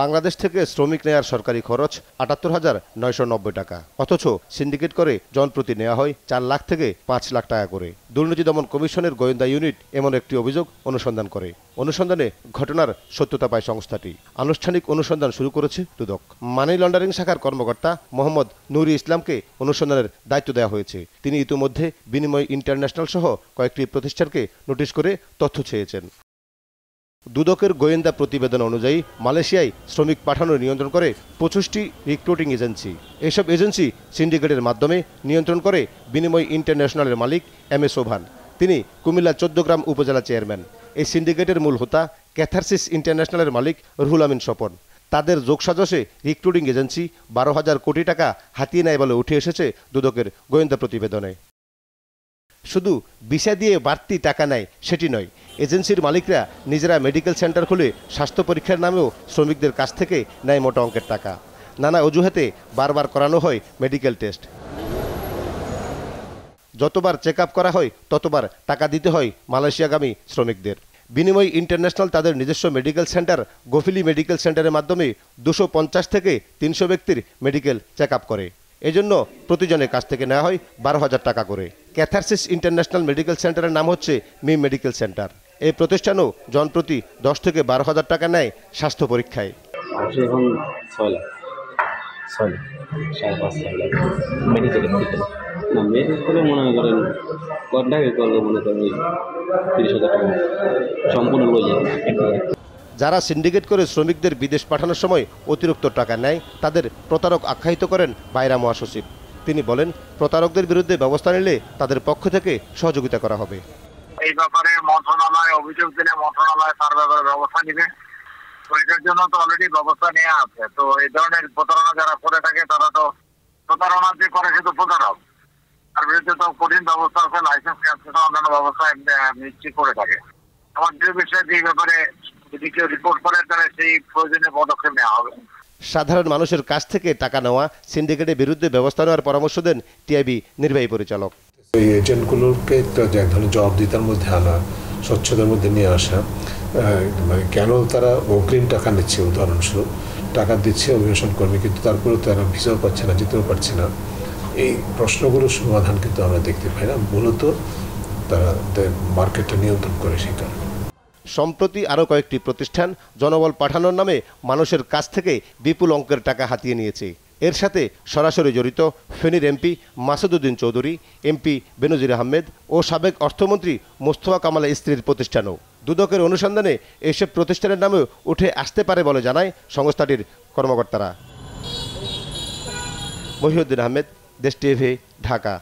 বাংলাদেশ থেকে শ্রমিক নেয়ার সরকারি খরচ ৭৮,৯৯০ টাকা, অথচ সিন্ডিকেট করে জনপ্রতি নেওয়া হয় ৪ লাখ থেকে ৫ লাখ টাকা করে। দুর্নীতি দমন কমিশনের গোয়েন্দা ইউনিট এমন একটি অভিযোগ অনুসন্ধান করে। অনুসন্ধানে ঘটনার সত্যতা পায় সংস্থাটি। আনুষ্ঠানিক অনুসন্ধান শুরু করেছে দুদক। মানি লন্ডারিং শাখার কর্মকর্তা মোহাম্মদ নুরি ইসলামকে অনুসন্ধানের দায়িত্ব দেওয়া হয়েছে। তিনি ইতিমধ্যে বিনিময় ইন্টারন্যাশনাল সহ কয়েকটি প্রতিষ্ঠানকে নোটিশ করে তথ্য চেয়েছেন। দুদকের গোয়েন্দা প্রতিবেদন অনুযায়ী মালয়েশিয়ায় শ্রমিক পাঠানো নিয়ন্ত্রণ করে 25টি রিক্রুটিং এজেন্সি। এসব এজেন্সি সিন্ডিকেটের মাধ্যমে নিয়ন্ত্রণ করে বিনিময় ইন্টারন্যাশনালের মালিক এম এ সোভান। তিনি কুমিল্লা ১৪ গ্রাম উপজেলা চেয়ারম্যান। এই সিন্ডিকেটের মূল হোতা ক্যাথার্সিস ইন্টারন্যাশনালের মালিক রুহুল আমিন স্বপন। তাদের যোগসাজশে রিক্রুটিং এজেন্সি ১২,০০০ কোটি টাকা হাতিয়ে নেয় বলে উঠে এসেছে দুদকের গোয়েন্দা প্রতিবেদনে। শুধু ভিসা দিয়ে বাড়তি টাকা নেয় সেটি নয়, এজেন্সির মালিকরা নিজেরা মেডিকেল সেন্টার খুলে স্বাস্থ্য পরীক্ষার নামেও শ্রমিকদের কাছ থেকে নেয় মোটা অঙ্কের টাকা। নানা অজুহাতে বারবার করানো হয় মেডিকেল টেস্ট। যতবার চেক আপ করা হয় ততবার টাকা দিতে হয় মালয়েশিয়াগামী শ্রমিকদের। বিনিময় ইন্টারন্যাশনাল তাদের নিজস্ব মেডিকেল সেন্টার গোফিলি মেডিকেল সেন্টারের মাধ্যমে ২৫০ থেকে ৩০০ ব্যক্তির মেডিকেল চেক আপ করে। এজন্য প্রতিজনের কাছ থেকে নেওয়া হয় ১২,০০০ টাকা করে। ক্যাথার্সিস ইন্টারন্যাশনাল মেডিকেল সেন্টারের নাম হচ্ছে মি মেডিকেল সেন্টার। এই প্রতিষ্ঠানও জনপ্রতি ১০ থেকে ১২,০০০ টাকা নেয় স্বাস্থ্য পরীক্ষায়। যারা সিন্ডিকেট করে শ্রমিকদের বিদেশ পাঠানোর সময় অতিরিক্ত টাকা নেয় তাদের প্রতারক আখ্যায়িত করেন বাইরা মহাসচিব। তিনি বলেন, প্রতারকদের বিরুদ্ধে ব্যবস্থা নিলে তাদের পক্ষ থেকে সহযোগিতা করা হবে। এই ব্যাপারে মন্ত্রণালয়ে অভিযোগ দিলে মন্ত্রণালয় তার ব্যাপারে ব্যবস্থা নেবে। এটার জন্য তো অলরেডি ব্যবস্থা নেওয়া আছে। তো এই ধরনের প্রতারণা যারা করে থাকে তারা তো প্রতারণা যে করে সে তো প্রতারক। তার বিরুদ্ধে তো কঠিন ব্যবস্থা আছে, লাইসেন্স ক্যান্সেল অন্যান্য ব্যবস্থা নিশ্চিত করে থাকে। আমার যে বিষয়ে যে ব্যাপারে যদি কেউ রিপোর্ট করে তাহলে সেই প্রয়োজনীয় পদক্ষেপ নেওয়া হবে। সাধারণ মানুষের কাছ থেকে টাকা নেওয়া সিন্ডিকেটের বিরুদ্ধে ব্যবস্থা নেওয়ার পরামর্শ দেন টিআইবি নির্বাহী পরিচালক। এই এজেন্টগুলোকে এক ধরনের জবাবদিহিতার মধ্যে আনা, স্বচ্ছতার মধ্যে নিয়ে আসা, মানে কেন তারা অগ্রিম টাকা নিচ্ছে, উদাহরণস্বরূপ টাকা দিচ্ছে অভিবাসন কর্মী কিন্তু তারপরেও তারা ভিসাও পাচ্ছে না, যেতেও পারছে না, এই প্রশ্নগুলোর সমাধান কিন্তু আমরা দেখতে পাই না। মূলত তারা মার্কেটটা নিয়ন্ত্রণ করে। সেই কারণে সম্প্রতি আরও কয়েকটি প্রতিষ্ঠান জনবল পাঠানোর নামে মানুষের কাছ থেকে বিপুল অঙ্কের টাকা হাতিয়ে নিয়েছে। এর সাথে সরাসরি জড়িত ফেনীর এমপি মাসুদ উদ্দিন চৌধুরী, এমপি বেনজীর আহমেদ ও সাবেক অর্থমন্ত্রী মোস্তফা কামালের স্ত্রীর প্রতিষ্ঠানও। দুদকের অনুসন্ধানে এসব প্রতিষ্ঠানের নামেও উঠে আসতে পারে বলে জানায় সংস্থাটির কর্মকর্তারা। মহিউদ্দিন আহমেদ, দেশ টিভি, ঢাকা।